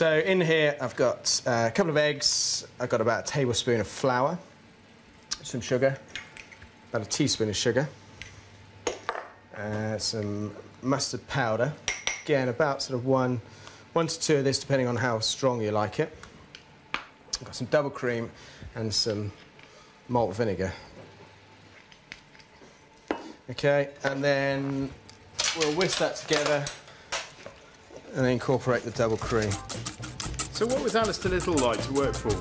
So in here I've got a couple of eggs, I've got about a tablespoon of flour, some sugar, about a teaspoon of sugar, some mustard powder, again about sort of one to two of this depending on how strong you like it. I've got some double cream and some malt vinegar. Okay, and then we'll whisk that together and then incorporate the double cream. So what was Alistair Little like to work for?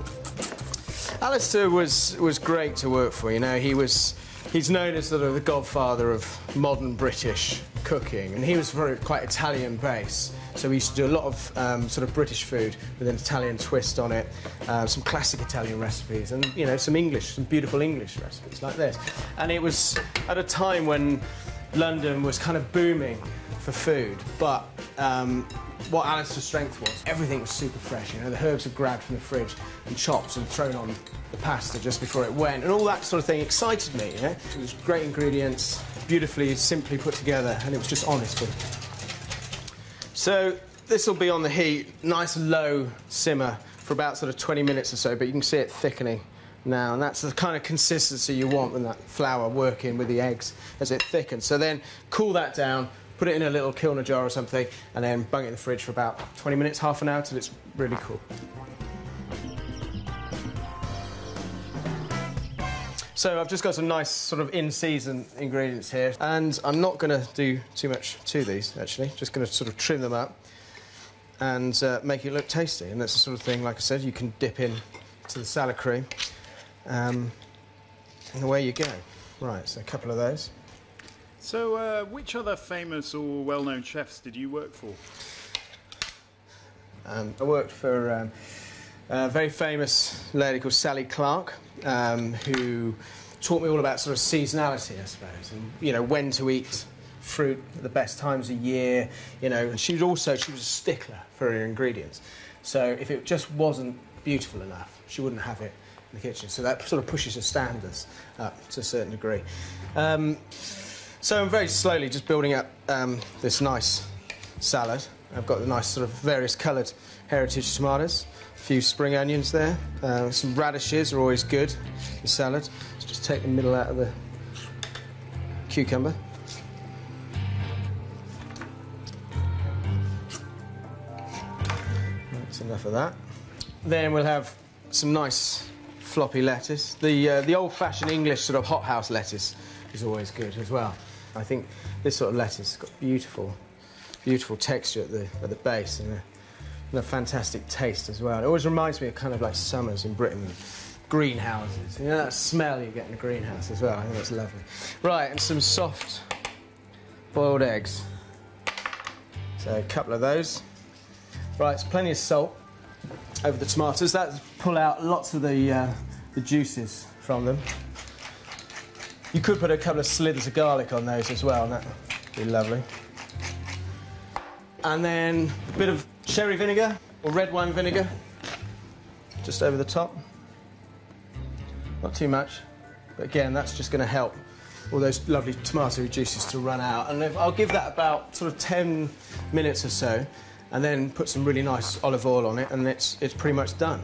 Alistair was great to work for, you know. He's known as sort of the godfather of modern British cooking, and he was quite Italian based. So we used to do a lot of sort of British food with an Italian twist on it, some classic Italian recipes, and you know some beautiful English recipes like this. And it was at a time when London was kind of booming for food, but what Alistair's strength was, everything was super fresh, you know, the herbs were grabbed from the fridge and chopped and thrown on the pasta just before it went, and all that sort of thing excited me, you know. It was great ingredients, beautifully, simply put together, and it was just honest with it. So this will be on the heat, nice low simmer for about sort of 20 minutes or so, but you can see it thickening now, and that's the kind of consistency you want when that flour working with the eggs as it thickens. So then cool that down, put it in a little kilner jar or something, and then bung it in the fridge for about 20 minutes, half an hour, till it's really cool. So I've just got some nice sort of in-season ingredients here, and I'm not going to do too much to these, actually. Just going to sort of trim them up and make it look tasty, and that's the sort of thing, like I said, you can dip in to the salad cream, and away you go. Right, so a couple of those. So, which other famous or well-known chefs did you work for? I worked for a very famous lady called Sally Clark, who taught me all about sort of seasonality, I suppose, and, you know, when to eat fruit at the best times of year, you know, and she was a stickler for her ingredients. So if it just wasn't beautiful enough, she wouldn't have it in the kitchen. So that sort of pushes the standards up to a certain degree. So I'm very slowly just building up this nice salad. I've got the nice sort of various coloured heritage tomatoes, a few spring onions there, some radishes are always good in salad. So just take the middle out of the cucumber. That's enough of that. Then we'll have some nice floppy lettuce. The old-fashioned English sort of hothouse lettuce is always good as well. I think this sort of lettuce has got beautiful, beautiful texture at the base, and a fantastic taste as well. It always reminds me of kind of like summers in Britain, greenhouses. You know that smell you get in a greenhouse as well. I think that's lovely. Right, and some soft boiled eggs. So a couple of those. Right, it's plenty of salt over the tomatoes. That'll pull out lots of the juices from them. You could put a couple of slithers of garlic on those as well, and that would be lovely. And then a bit of sherry vinegar, or red wine vinegar, just over the top. Not too much, but again, that's just going to help all those lovely tomato juices to run out. And I'll give that about sort of 10 minutes or so, and then put some really nice olive oil on it, and it's pretty much done.